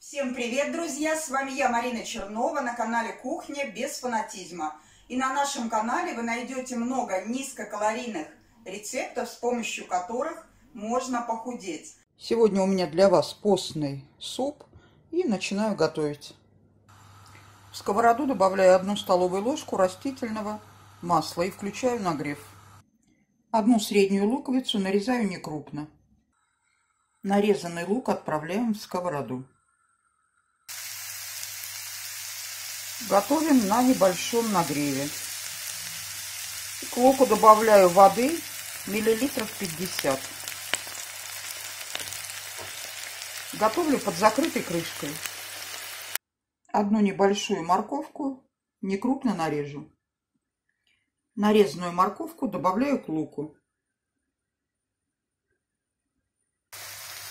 Всем привет, друзья! С вами я, Марина Чернова, на канале «Кухня без фанатизма». И на нашем канале вы найдете много низкокалорийных рецептов, с помощью которых можно похудеть. Сегодня у меня для вас постный суп, и начинаю готовить. В сковороду добавляю 1 столовую ложку растительного масла и включаю нагрев. 1 среднюю луковицу нарезаю некрупно. Нарезанный лук отправляем в сковороду. Готовим на небольшом нагреве. К луку добавляю воды миллилитров 50. Готовлю под закрытой крышкой. 1 небольшую морковку некрупно нарежу. Нарезанную морковку добавляю к луку.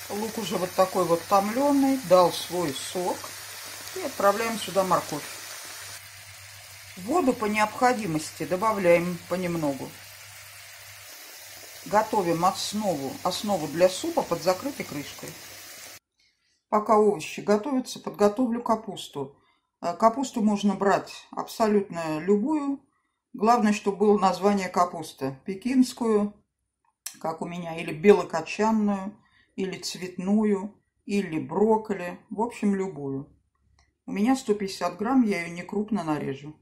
Лук уже вот такой вот томленый, дал свой сок. И отправляем сюда морковь. Воду по необходимости добавляем понемногу. Готовим основу для супа под закрытой крышкой. Пока овощи готовятся, подготовлю капусту. Капусту можно брать абсолютно любую. Главное, чтобы было название капусты. Пекинскую, как у меня, или белокочанную, или цветную, или брокколи. В общем, любую. У меня 150 грамм, я ее некрупно нарежу.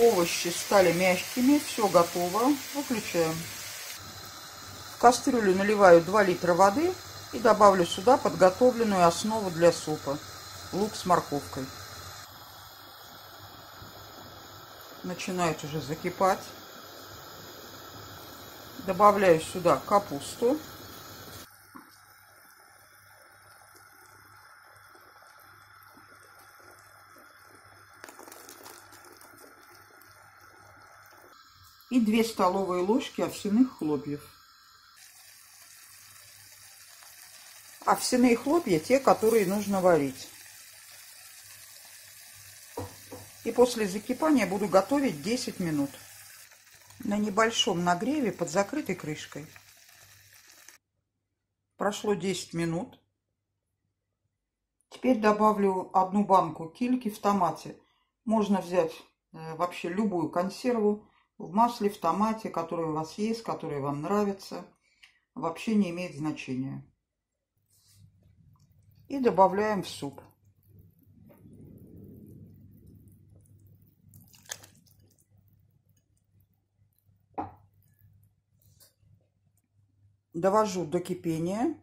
Овощи стали мягкими, все готово, выключаем. В кастрюлю наливаю 2 литра воды и добавлю сюда подготовленную основу для супа, лук с морковкой. Начинает уже закипать. Добавляю сюда капусту. И 2 столовые ложки овсяных хлопьев. Овсяные хлопья те, которые нужно варить. И после закипания буду готовить 10 минут. На небольшом нагреве под закрытой крышкой. Прошло 10 минут. Теперь добавлю 1 банку кильки в томате. Можно взять вообще любую консерву. В масле, в томате, который у вас есть, который вам нравится, вообще не имеет значения. И добавляем в суп. Довожу до кипения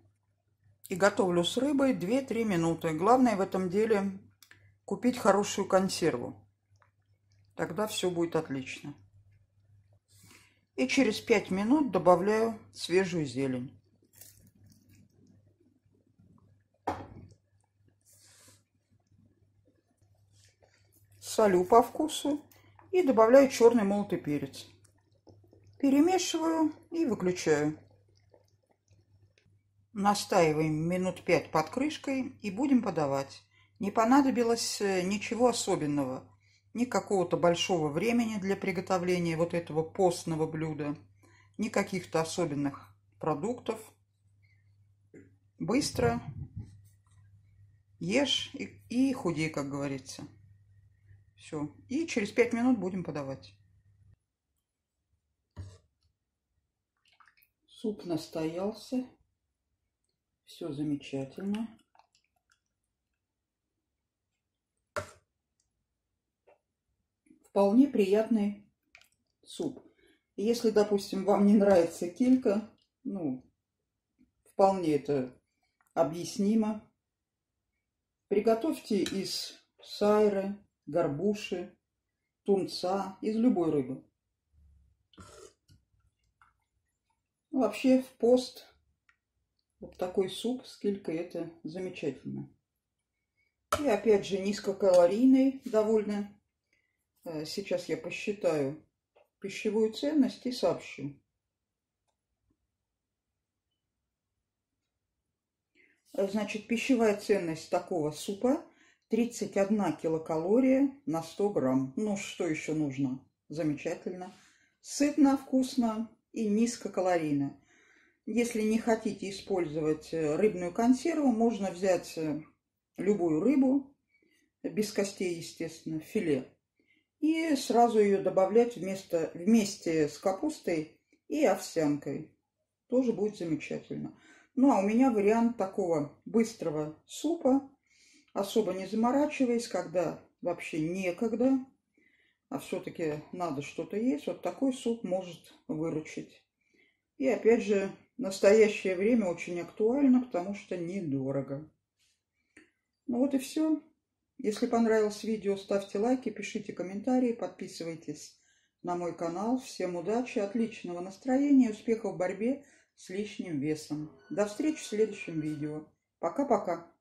и готовлю с рыбой 2-3 минуты. Главное в этом деле купить хорошую консерву. Тогда все будет отлично. И через 5 минут добавляю свежую зелень. Солю по вкусу и добавляю черный молотый перец. Перемешиваю и выключаю. Настаиваем минут 5 под крышкой и будем подавать. Не понадобилось ничего особенного. Ни какого-то большого времени для приготовления вот этого постного блюда, ни каких-то особенных продуктов. Быстро ешь и худей, как говорится. Все. И через 5 минут будем подавать. Суп настоялся. Все замечательно. Вполне приятный суп. Если, допустим, вам не нравится килька, ну, вполне это объяснимо. Приготовьте из сайры, горбуши, тунца, из любой рыбы. Вообще в пост вот такой суп с килькой — это замечательно. И опять же низкокалорийный довольно. Сейчас я посчитаю пищевую ценность и сообщу. Значит, пищевая ценность такого супа — 31 килокалория на 100 грамм. Ну, что еще нужно? Замечательно. Сытно, вкусно и низкокалорийно. Если не хотите использовать рыбную консерву, можно взять любую рыбу, без костей, естественно, филе, и сразу ее добавлять вместе с капустой и овсянкой. Тоже будет замечательно. Ну, а у меня вариант такого быстрого супа, особо не заморачиваясь, когда вообще некогда, а все-таки надо что-то есть. Вот такой суп может выручить. И опять же, в настоящее время очень актуально, потому что недорого. Ну вот и все. Если понравилось видео, ставьте лайки, пишите комментарии, подписывайтесь на мой канал. Всем удачи, отличного настроения, успехов в борьбе с лишним весом. До встречи в следующем видео. Пока-пока.